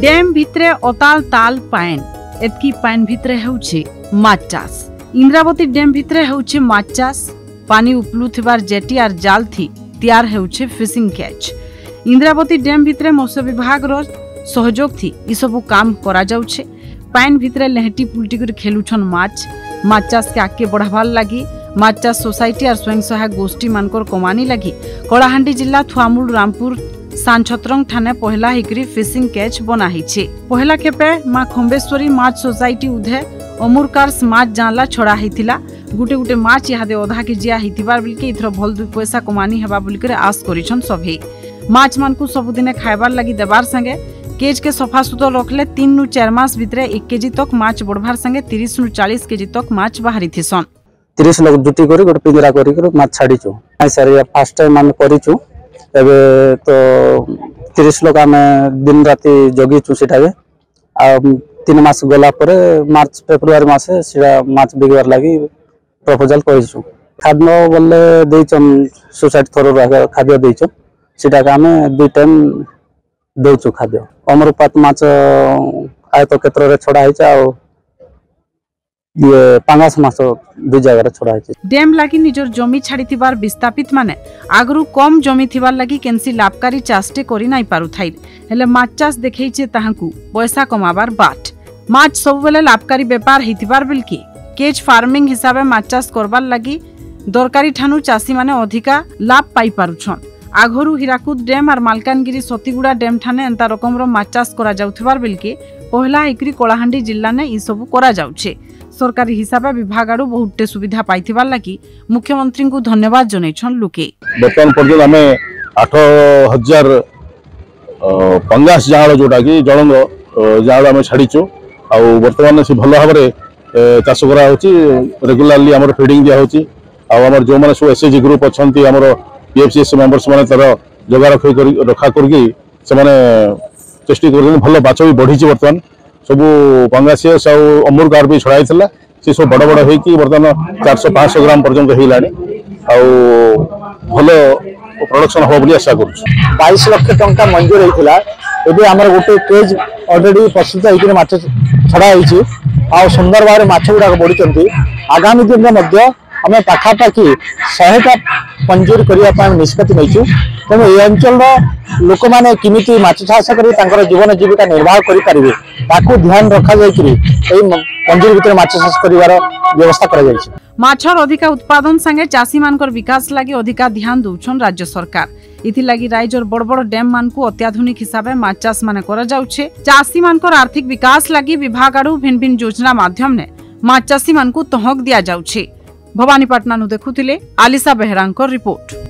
Dam भितरे अताल ताल pine एतकी pine भितरे होउछे माछ चाष। इंद्रावती डैम भितरे होउछे माछ चाष। पानी उपलुथिबार जेटी आर जाल थी तैयार होउछे फिशिंग कैच। इंद्रावती डैम भितरे मत्स्य विभाग रो सहयोग थी ई सब काम करा जाउछे। पाइन भितरे लहटी पुलटी कर खेलुछन माछ। माछ चाष के आगे बढ़ावार लगी माछ चाष सोसाइटी और स्वयं सहायक गोष्ठी मानकर कमानी लगी कलाहांडी जिला थुआमूल रामपुर सांछत्रंग थाने पहला हिकरी फिशिंग कैच बनाई छे। पहला खेपे माँ खम्बेश्वरी माछ सोसाइटी उधे अमूरकार्स माछ जानला छड़ा होता गोटे गोटे माछ इहादे अधा के जिया होता बेलके इथर भल दुई पैसा कमानी हेबा बोलिकर आश करिछन सभे। माछ मानकु सबुदिने खाइबार लगी देवार संगे केज के सफा सुतर रखले 3 नु 4 मास भितरे 1 केजी तक माछ बढ़वार संगे 30 नु 40 केजी तक माछ बाहरी थिसन। 30 लोग जुटी करी गोटे पिंजरा करी माछ छाड़ीचु। हां सर या फर्स्ट टाइम हम करिचु। एबे तो 30 लोग हम दिन राती जगीचु सेटावे। आ 3 मास गला परे मार्च फेब्रुवारी मासे सेटा माछ बिगवार लागि प्रपोजल करिचु। खाद्य बोले देइचम सोसाइटी थरो राखा खाद्य देइचु सेटा का हम 2 टाइम देइचु खाद्य। अमरपात माछ आयत क्षेत्र रे छडा हिचा आ ये छोड़ा है। डैम लागी निजर जमी छाड़ी विस्थापित माने आगरू कम जमी थिबार लागी केनसी लाभकारी चाषटे करी नाई पारु थाई हेले माछ चाष देखैछे ताहाकू पैसा कमाबार बाट। माछ सब बेले लाभकारी व्यापार हितिबार बिलकी केज फार्मिंग हिसाबे माछ चाष करबार लागी दरकारी ठानु चाषी माने अधिका लाभ पाई पारुछन। आघरू हीराकुद डैम और मालकानगिरी सतीगुड़ा डैम ठाने एंता रकम रो माछ चाष करा जाउथिबार बिलकी पहला एकरी कलाहांडी जिल्ला ने ई सब करा जाउछे। सरकारी हिसाब विभाग आड़ बहुत सुविधा पाई लगी मुख्यमंत्री को धन्यवाद जन लुके बर्तमान पर्यटन आम 8,050 जाल जोटा कि जलंग जाल छाड़ीचु आ बर्तमान से भल भाव चाष करा रेगुलारली आम फिडिंग दिखाई आम जो मैंने सब एसएचजी ग्रुप अच्छा आम पीएफसीएस मेम्बर्स मैंने तरह जगा रखा करके चेष्टा कर भल बाछ भी बढ़ी बर्तमान सब पंगासी सब अमूर कार भी छड़ाई सी सब बड़ बड़ होगी बर्तमान 400-500 ग्राम पर्यटन होगा भल प्रोडक्शन हम बोली आशा कर 22 लक्ष टा मंजूर होता ये आम गोटे केज अलरेडी प्रस्तुत होकर छड़ाई आ सुंदर भाव में माछ गुड़ाक बढ़ी आगामी दिन में आम पाखापाखि 100टा मंजूर करने निष्पत्ति नहीं तेणु ये अंचल लोक मैंने किमिति माछ चाष कर जीवन जीविका निर्वाह करेंगे ताकू ध्यान रखा मंजूर भितर माछ चाष करिवार व्यवस्था करा जायछि। माछर अधिका उत्पादन संगे चाषी मानकर विकास लागी अधिका ध्यान दउछन राज्य सरकार। इथि लागी रायजर बड़ बड़ डैम मानकू अत्याधुनिक हिसाबे माछ चाष माने करा जाउछे। चाषी मानकर आर्थिक विकास लागी विभाग आडू भिन्न भिन्न योजना माध्यम ने माछ चाषी मानकू तहक दिया जाउछे। भवानीपाटना नु देखुथिले आलिसा बेहरांकर रिपोर्ट।